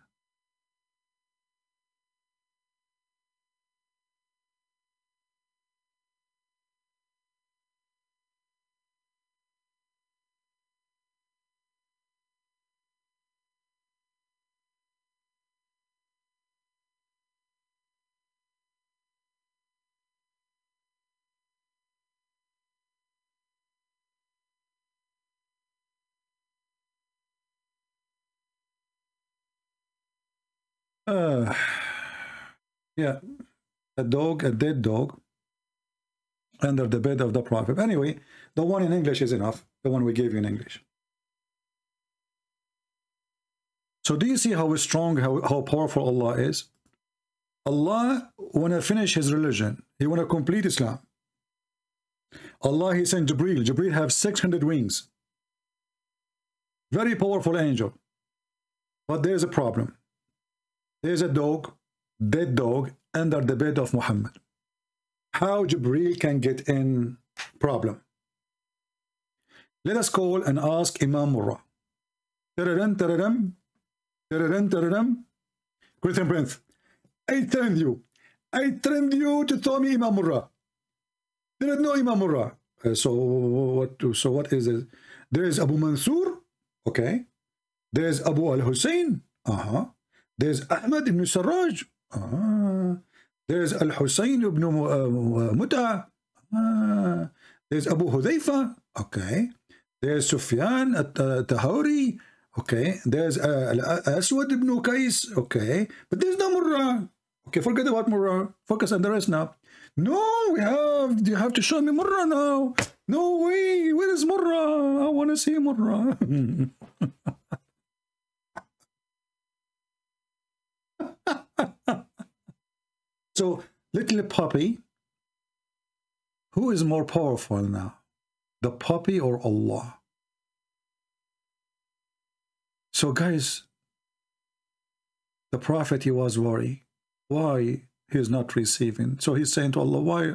Uh, yeah, a dog, a dead dog under the bed of the prophet. Anyway, the one in English is enough, the one we gave you in English. So do you see how strong, how, how powerful Allah is? Allah want to finish his religion. He want to complete Islam. Allah, he sent Jibreel. Jibreel have six hundred wings. Very powerful angel. But there is a problem. There is a dog, dead dog, under the bed of Muhammad. How Jibreel can get in? Problem. Let us call and ask Imam Murrah. Tararam, tararam, tararam, tararam. Christian Prince, I trained you. I trained you to tell me Imam Murrah. There is no Imam Murrah. Uh, so what? So what is it? There is Abu Mansur. Okay. There is Abu Al Hussein. Uh huh. There's Ahmad ibn Sarraj. Ah. There's Al-Husayn ibn Mut'ah. Ah. There's Abu Hudhaifa. Okay. There's Sufyan al-Tahawri. Okay. There's uh, Aswad ibn Qais. Okay. But there's no Murrah. Okay, forget about Murrah. Focus on the rest now. No, we have, you have to show me Murrah now. No way. Where is Murrah? I want to see Murrah. So, little puppy, who is more powerful now, the puppy or Allah? So guys, the prophet, he was worried why he is not receiving. So he's saying to Allah, why?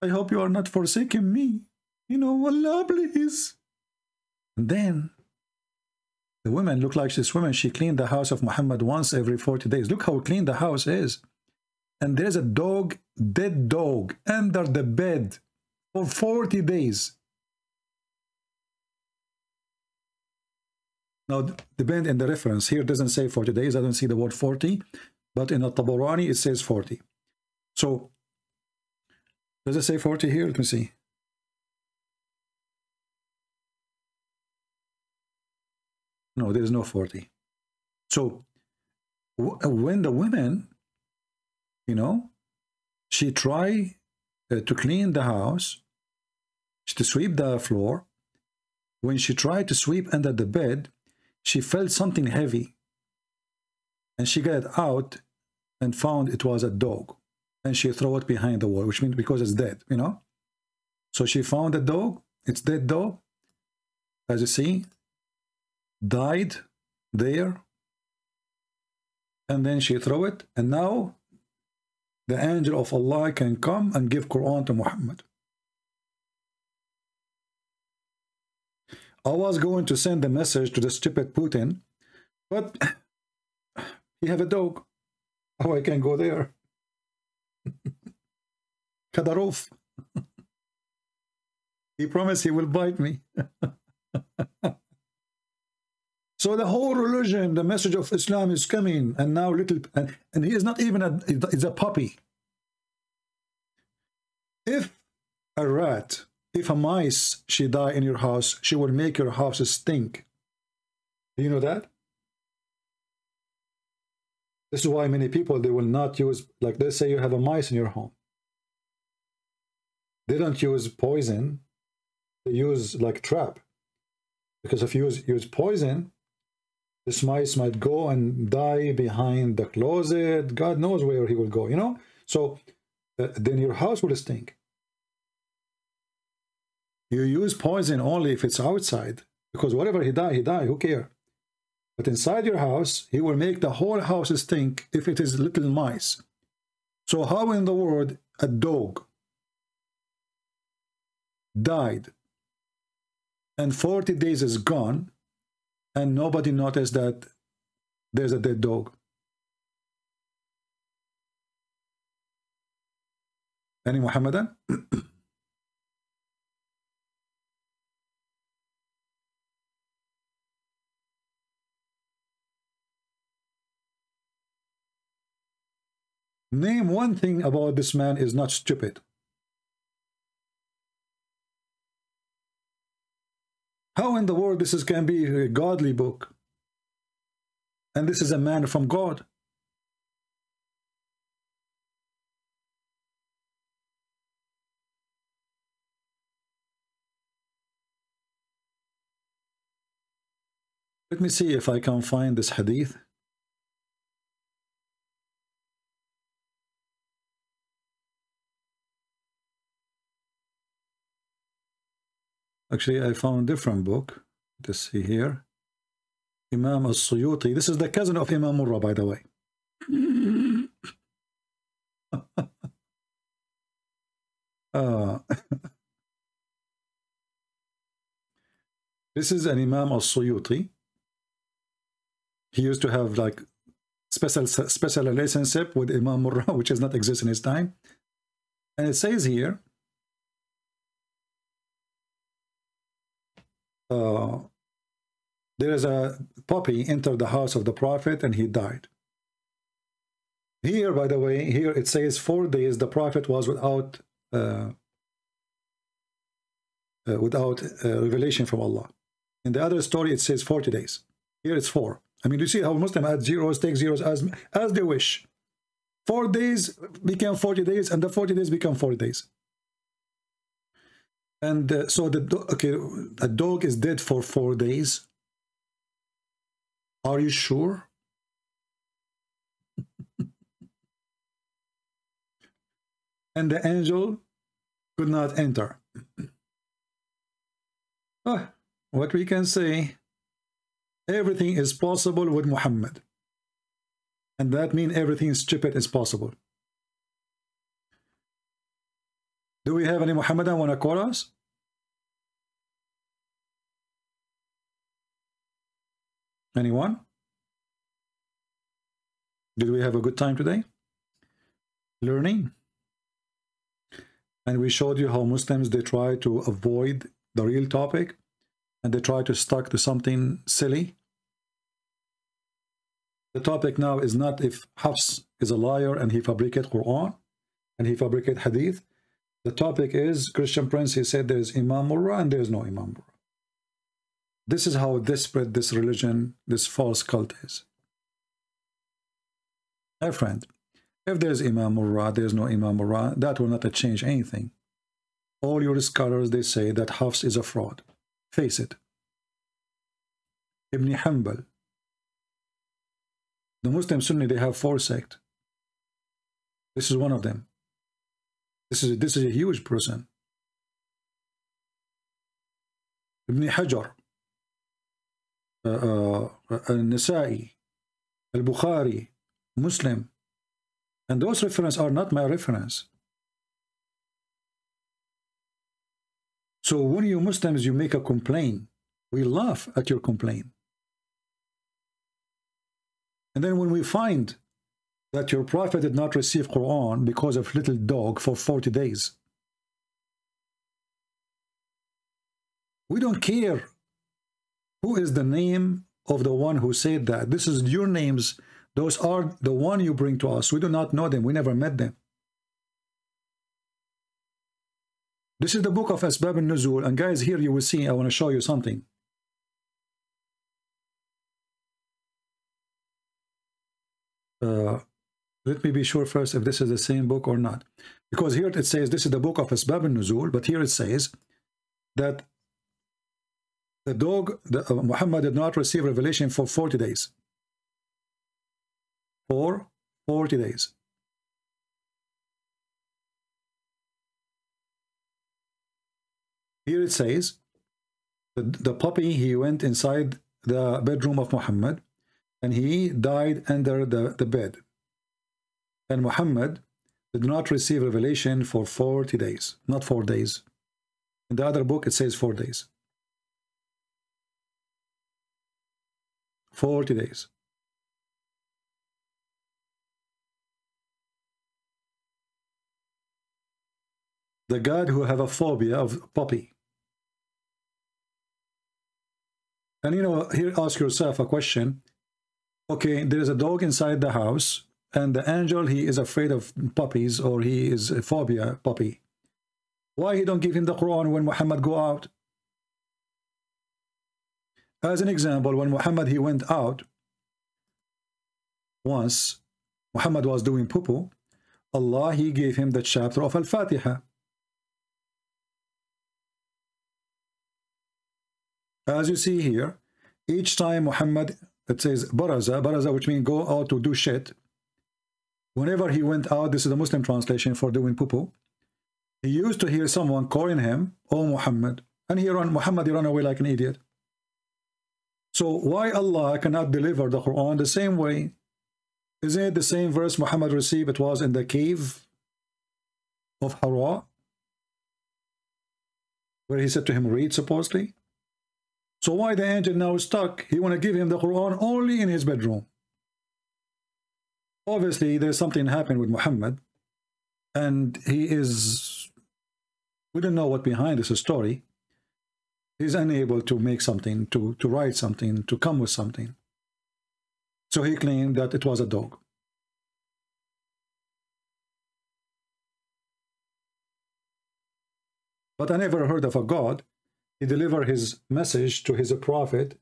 I hope you are not forsaking me. You know, Allah, please. And then the woman looked like this woman. She cleaned the house of Muhammad once every forty days. Look how clean the house is. And there's a dog, dead dog, under the bed for forty days. Now, depend on the reference. Here it doesn't say forty days. I don't see the word forty. But in Al-Tabarani, it says forty. So, does it say forty here? Let me see. No, there is no forty. So, when the women, you know, she tried uh, to clean the house, to sweep the floor. When she tried to sweep under the bed, she felt something heavy. And she got it out and found it was a dog. And she threw it behind the wall, which means because it's dead, you know. So she found the dog. It's dead dog. As you see, died there. And then she threw it. And now the angel of Allah can come and give Quran to Muhammad. I was going to send a message to the stupid Putin, but he have a dog. How I can go there? Kadyrov. He promised he will bite me. So the whole religion, the message of Islam is coming, and now little, and, and he is not even a, is a puppy. If a rat, if a mice, she die in your house, she will make your house stink. Do you know that? This is why many people, they will not use, like let's say you have a mice in your home. They don't use poison, they use like trap. Because if you use, use poison, this mice might go and die behind the closet. God knows where he will go, you know? So uh, then your house will stink. You use poison only if it's outside, because whatever he die, he die, who cares? But inside your house, he will make the whole house stink if it is little mice. So how in the world a dog died and forty days is gone and nobody noticed that there's a dead dog? Any Muhammadan? Name one thing about this man is not stupid. How in the world this is can be a godly book? And this is a man from God. Let me see if I can find this hadith. Actually, I found a different book. Let's see here. Imam al-Suyuti. This is the cousin of Imam Murra, by the way. uh, this is an Imam al-Suyuti. He used to have like special, special relationship with Imam Murra, which does not exist in his time. And it says here, Uh, there is a puppy entered the house of the Prophet and he died. Here, by the way, here it says four days the Prophet was without uh, uh, without uh, revelation from Allah. In the other story, it says forty days. Here it's four. I mean, you see how Muslims add zeros, take zeros as, as they wish. Four days became forty days, and the forty days become forty days. And uh, so the do okay, a dog is dead for four days. Are you sure? And the angel could not enter. Oh, what we can say, everything is possible with Muhammad, and that means everything stupid is possible. Do we have any Muhammadan want to call us? Anyone? Did we have a good time today? Learning? And we showed you how Muslims, they try to avoid the real topic, and they try to stuck to something silly. The topic now is not if Hafs is a liar and he fabricated Quran and he fabricated Hadith. The topic is, Christian Prince, he said there's Imam Murra and there's no Imam Murra. This is how desperate this religion, this false cult is. My friend, if there's Imam Murra, there's no Imam Murra, that will not change anything. All your scholars, they say that Hafs is a fraud. Face it. Ibn Hanbal. The Muslim Sunni, they have four sects. This is one of them. This is, a, this is a huge person. Ibn Hajar, uh, uh, Al-Nasa'i, Al-Bukhari, Muslim. And those references are not my reference. So when you Muslims, you make a complaint, we laugh at your complaint. And then when we find that your prophet did not receive Quran because of little dog for forty days. We don't care who is the name of the one who said that. This is your names. Those are the one you bring to us. We do not know them. We never met them. This is the book of Asbab al-Nuzul. And guys, here you will see, I want to show you something. Uh, let me be sure first if this is the same book or not. Because here it says, this is the book of Asbab al-Nuzul. But here it says that the dog, the, uh, Muhammad did not receive revelation for forty days. For forty days. Here it says, the, the puppy, he went inside the bedroom of Muhammad, and he died under the, the bed. And Muhammad did not receive revelation for forty days, not four days. In the other book, it says four days. forty days. The God who have a phobia of puppy. And you know, here ask yourself a question. Okay, there is a dog inside the house, and the angel, he is afraid of puppies, or he is a phobia puppy. Why he don't give him the Quran when Muhammad go out? As an example, when Muhammad, he went out once, Muhammad was doing poo-poo, Allah, he gave him the chapter of Al-Fatiha. As you see here, each time Muhammad, it says baraza, baraza, which means go out to do shit. Whenever he went out, this is the Muslim translation for doing poo-poo, he used to hear someone calling him, oh Muhammad. And he ran, Muhammad, he ran away like an idiot. So why Allah cannot deliver the Quran the same way? Isn't it the same verse Muhammad received? It was in the cave of Hara, where he said to him, read, supposedly. So why the angel now is stuck? He want to give him the Quran only in his bedroom. Obviously, there's something happened with Muhammad, and he is, we don't know what behind this story. He's unable to make something, to, to write something, to come with something. So he claimed that it was a dog. But I never heard of a God. He delivered his message to his prophet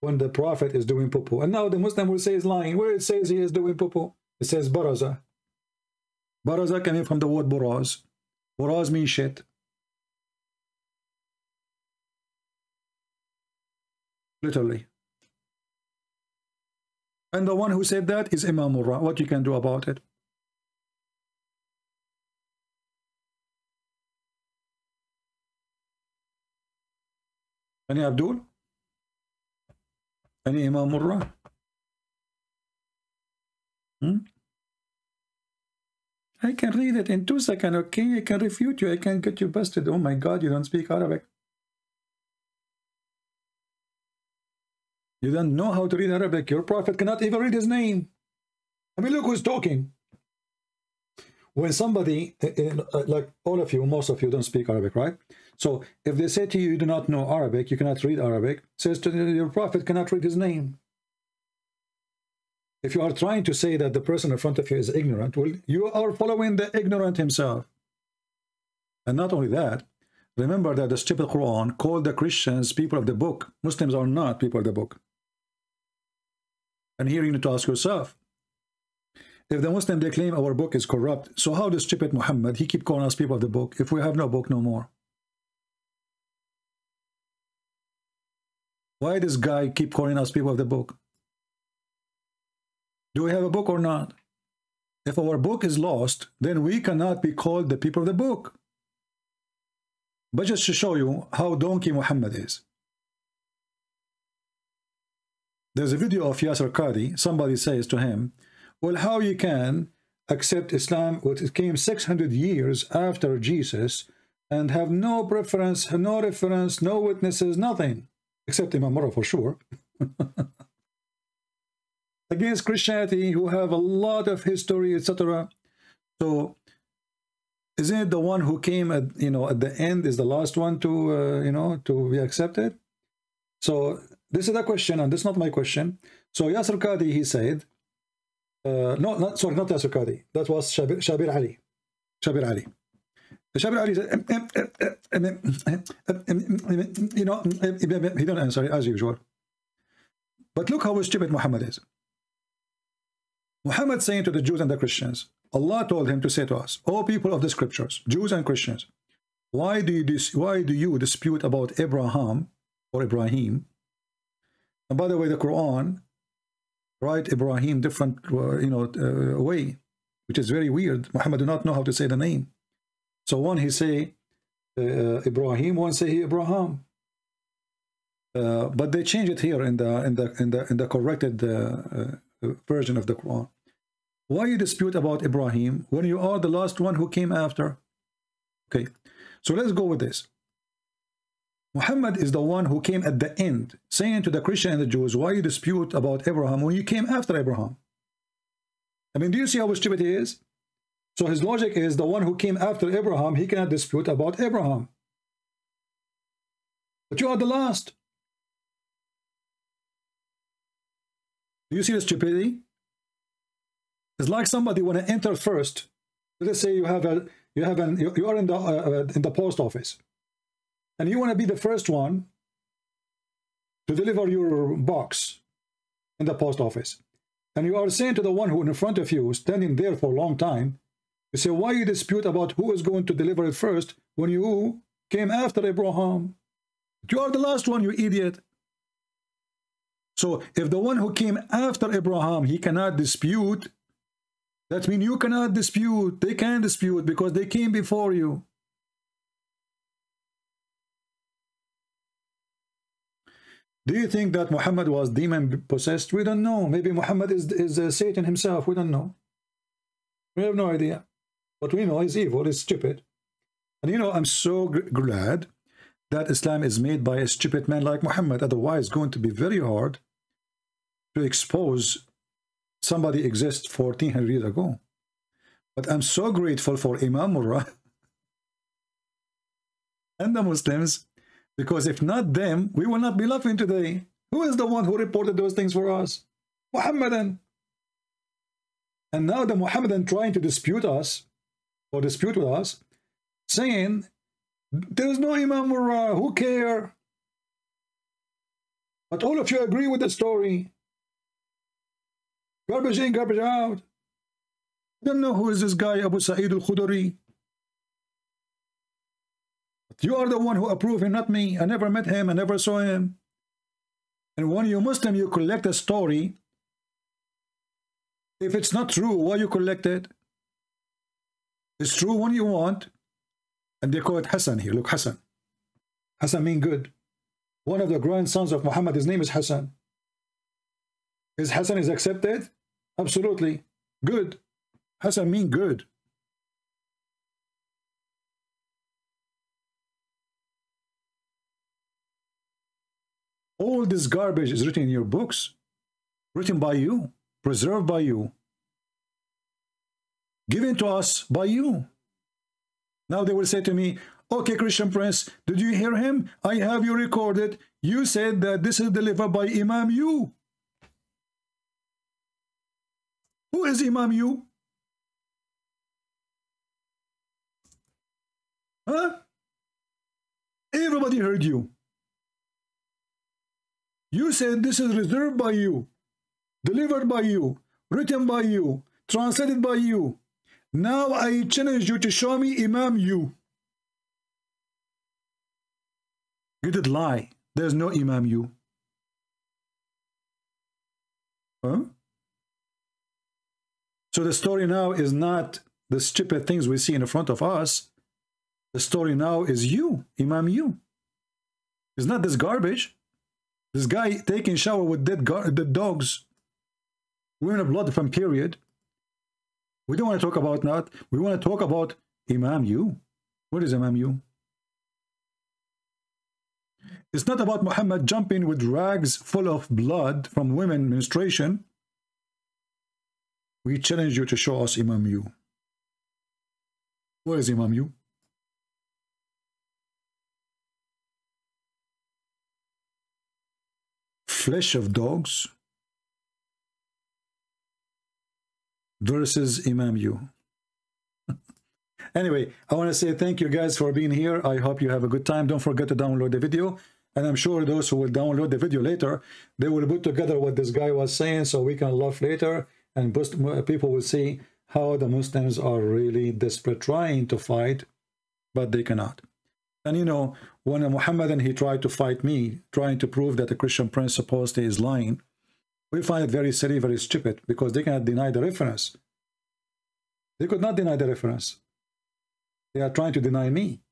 when the prophet is doing poo-poo. And now the Muslim will say he's lying. Where it says he is doing poo-poo, it says baraza. Baraza coming from the word buraz. Buraz means shit. Literally. And the one who said that is Imam Murrah. What you can do about it? Any Abdul? Any Imam Murrah? Hmm? I can read it in two seconds, okay? I can refute you. I can get you busted. Oh my God, you don't speak Arabic. You don't know how to read Arabic. Your prophet cannot even read his name. I mean, look who's talking. When somebody, like all of you, most of you don't speak Arabic, right? So if they say to you, you do not know Arabic, you cannot read Arabic, says to you, your prophet cannot read his name. If you are trying to say that the person in front of you is ignorant, well, you are following the ignorant himself. And not only that, remember that the stupid Quran called the Christians people of the book. Muslims are not people of the book. And here you need to ask yourself, if the Muslim, they claim our book is corrupt, so how does stupid Muhammad, he keep calling us people of the book, if we have no book no more? Why this guy keep calling us people of the book? Do we have a book or not? If our book is lost, then we cannot be called the people of the book. But just to show you how donkey Muhammad is. There's a video of Yasser Qadi. Somebody says to him, well, how you can accept Islam, which came six hundred years after Jesus, and have no preference, no reference, no witnesses, nothing, except Imam Murrah for sure, against Christianity, who have a lot of history, et cetera. So, isn't it the one who came at, you know, at the end is the last one to, uh, you know, to be accepted? So This is the question, and this is not my question. So Yasser Qadi, he said, uh, no, not, sorry, not Yasser Qadi. That was Shabir, Shabir Ali. Shabir Ali. Shabir Ali said, you know, he don't answer as usual. But look how stupid Muhammad is. Muhammad saying to the Jews and the Christians, Allah told him to say to us, O people of the scriptures, Jews and Christians, why do you dis why do you dispute about Abraham or Ibrahim? And by the way, the Quran write Ibrahim different, you know, uh, way, which is very weird. Muhammad do not know how to say the name. So one he say uh, Ibrahim, one say he Abraham. Uh, but they change it here in the in the in the in the corrected uh, uh, version of the Quran. Why you dispute about Ibrahim when you are the last one who came after? Okay, so let's go with this. Muhammad is the one who came at the end, saying to the Christian and the Jews, why you dispute about Abraham when you came after Abraham? I mean, do you see how stupid he is? So his logic is the one who came after Abraham, he cannot dispute about Abraham. But you are the last. Do you see the stupidity? It's like somebody want to enter first. Let's say you have a you have an you are in the uh, in the post office, and you want to be the first one to deliver your box in the post office, and you are saying to the one who in front of you standing there for a long time, you say, why you dispute about who is going to deliver it first when you came after Abraham? You are the last one, you idiot. So if the one who came after Abraham, he cannot dispute, that means you cannot dispute. They can dispute because they came before you. Do you think that Muhammad was demon possessed? We don't know. Maybe Muhammad is, is uh, Satan himself. We don't know. We have no idea. But we know he's evil, he's stupid. And you know, I'm so glad that Islam is made by a stupid man like Muhammad. Otherwise, it's going to be very hard to expose somebody exists fourteen hundred years ago. But I'm so grateful for Imam Murrah and the Muslims, because if not them, we will not be laughing today. Who is the one who reported those things for us? Muhammadan. And now the Muhammadan trying to dispute us, or dispute with us, saying, there is no Imam Murrah, who cares? But all of you agree with the story. Garbage in, garbage out. I don't know who is this guy, Abu Sa'id al-Khudri. You are the one who approved him, not me. I never met him, I never saw him. And when you're Muslim, you collect a story. If it's not true, why you collect it? It's true when you want. And they call it Hassan here. Look, Hassan. Hassan means good. One of the grandsons of Muhammad, his name is Hassan. Is Hassan is accepted? Absolutely. Good. Hassan mean good. All this garbage is written in your books, written by you, preserved by you, given to us by you. Now they will say to me, okay, Christian Prince, did you hear him? I have you recorded. You said that this is delivered by Imam you. Who is Imam you? Huh? Everybody heard you. You said this is reserved by you, delivered by you, written by you, translated by you. Now I challenge you to show me Imam you. You did lie. There's no Imam you. Huh? So the story now is not the stupid things we see in front of us. The story now is you, Imam you. It's not this garbage. This guy taking shower with dead, dead dogs. Women of blood from period. We don't want to talk about that. We want to talk about Imam you. What is Imam you? It's not about Muhammad jumping with rags full of blood from women menstruation. We challenge you to show us Imam you. Where is Imam you? flesh of dogs versus Imam you. Anyway, I want to say thank you guys for being here. I hope you have a good time. Don't forget to download the video. And I'm sure those who will download the video later, they will put together what this guy was saying so we can laugh later, and people will see how the Muslims are really desperate, trying to fight, but they cannot. And you know, when a Muhammadan, he tried to fight me, trying to prove that the Christian Prince supposedly is lying, we find it very silly, very stupid, because they cannot deny the reference. They could not deny the reference. They are trying to deny me.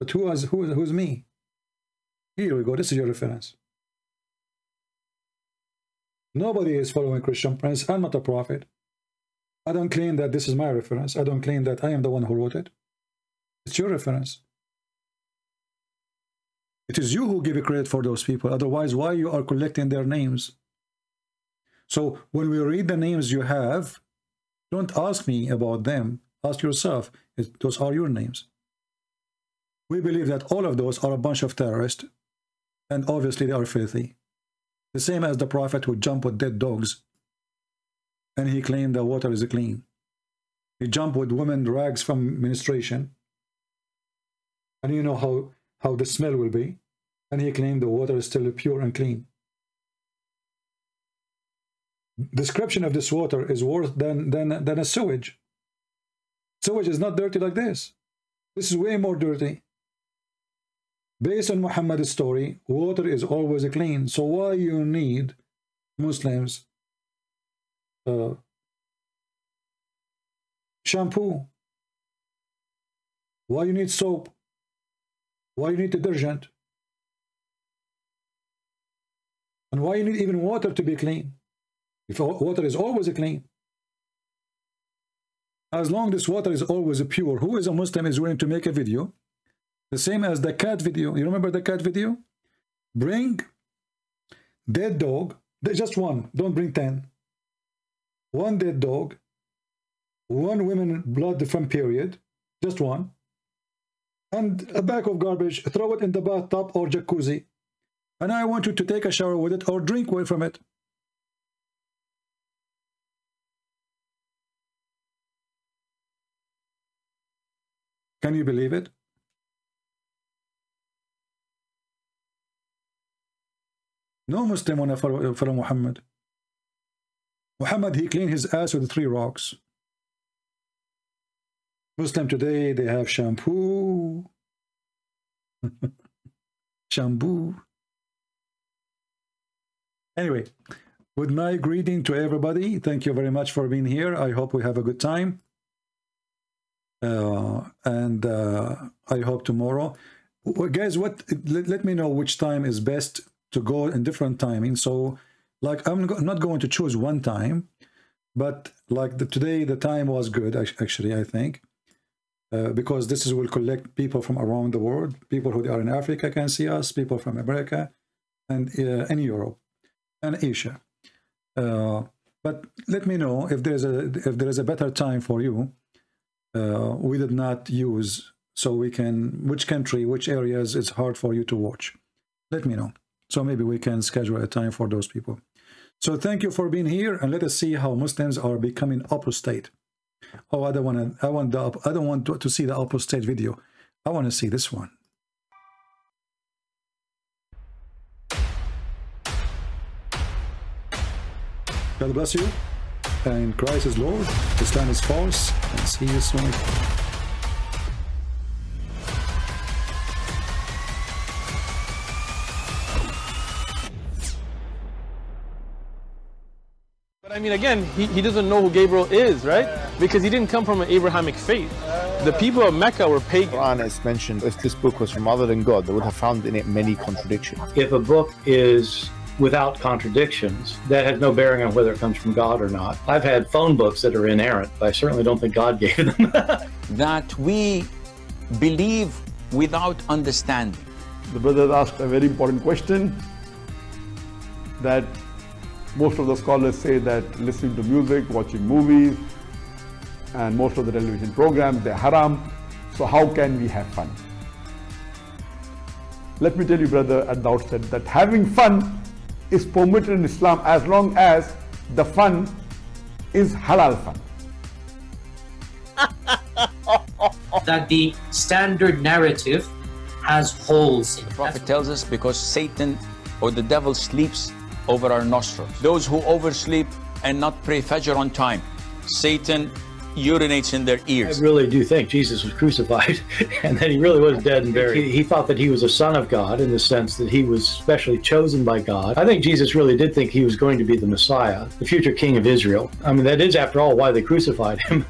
But who is, who is, who's me? Here we go, this is your reference. Nobody is following Christian Prince. I'm not a prophet. I don't claim that this is my reference. I don't claim that I am the one who wrote it. It's your reference. It is you who give credit for those people. Otherwise, why you are collecting their names? So when we read the names you have, don't ask me about them. Ask yourself, if those are your names. We believe that all of those are a bunch of terrorists. And obviously they are filthy. The same as the prophet who jumped with dead dogs. And he claimed that water is clean. He jumped with women rags from menstruation. And you know how, how the smell will be. And he claimed the water is still pure and clean. Description of this water is worse than, than, than a sewage. Sewage is not dirty like this. This is way more dirty. Based on Muhammad's story, water is always clean. So why you need Muslims uh, shampoo? Why you need soap? Why you need detergent? And why you need even water to be clean? If water is always clean. As long as this water is always pure, who is a Muslim is willing to make a video? The same as the cat video. You remember the cat video? Bring dead dog. Just one. Don't bring ten. One dead dog. One woman blood from period. Just one. And a bag of garbage. Throw it in the bathtub or jacuzzi. And I want you to take a shower with it or drink away from it. Can you believe it? No Muslim want to follow, follow Muhammad. Muhammad, he cleaned his ass with three rocks. Muslim today, they have shampoo. Shampoo. Anyway, with my greeting to everybody, thank you very much for being here. I hope we have a good time. Uh, and uh, I hope tomorrow, well, guys, what let, let me know which time is best to go in different timing. So like I'm not going to choose one time, but like the, today the time was good actually, I think, uh, because this is will collect people from around the world. People who are in Africa can see us, people from America and uh, in Europe and Asia. Uh, but let me know if there's a if there is a better time for you. Uh, we did not use, so we can, which country, which areas it's hard for you to watch. Let me know. So maybe we can schedule a time for those people. So thank you for being here, and let us see how Muslims are becoming apostate. Oh, I don't want to, I want the, I don't want to, to see the apostate video. I want to see this one. God bless you. And Christ is Lord, Islam is false, and see you soon. But I mean, again, he, he doesn't know who Gabriel is, right? Because he didn't come from an Abrahamic faith. The people of Mecca were pagan. The Quran has mentioned if this book was from other than God, they would have found in it many contradictions. If a book is without contradictions, that has no bearing on whether it comes from God or not. I've had phone books that are inerrant, but I certainly don't think God gave them. That we believe without understanding. The brothers asked a very important question that most of the scholars say that listening to music, watching movies, and most of the television programs, they're haram. So how can we have fun? Let me tell you, brother, at the outset, that having fun is permitted in Islam as long as the fun is halal fun. That the standard narrative has holes in it. The Prophet tells us because Satan or the devil sleeps over our nostrils. Those who oversleep and not pray Fajr on time, Satan urinates in their ears. I really do think Jesus was crucified and that he really was dead and buried. He, he thought that he was a son of God in the sense that he was specially chosen by God. I think Jesus really did think he was going to be the Messiah, the future king of Israel. I mean, that is, after all, why they crucified him.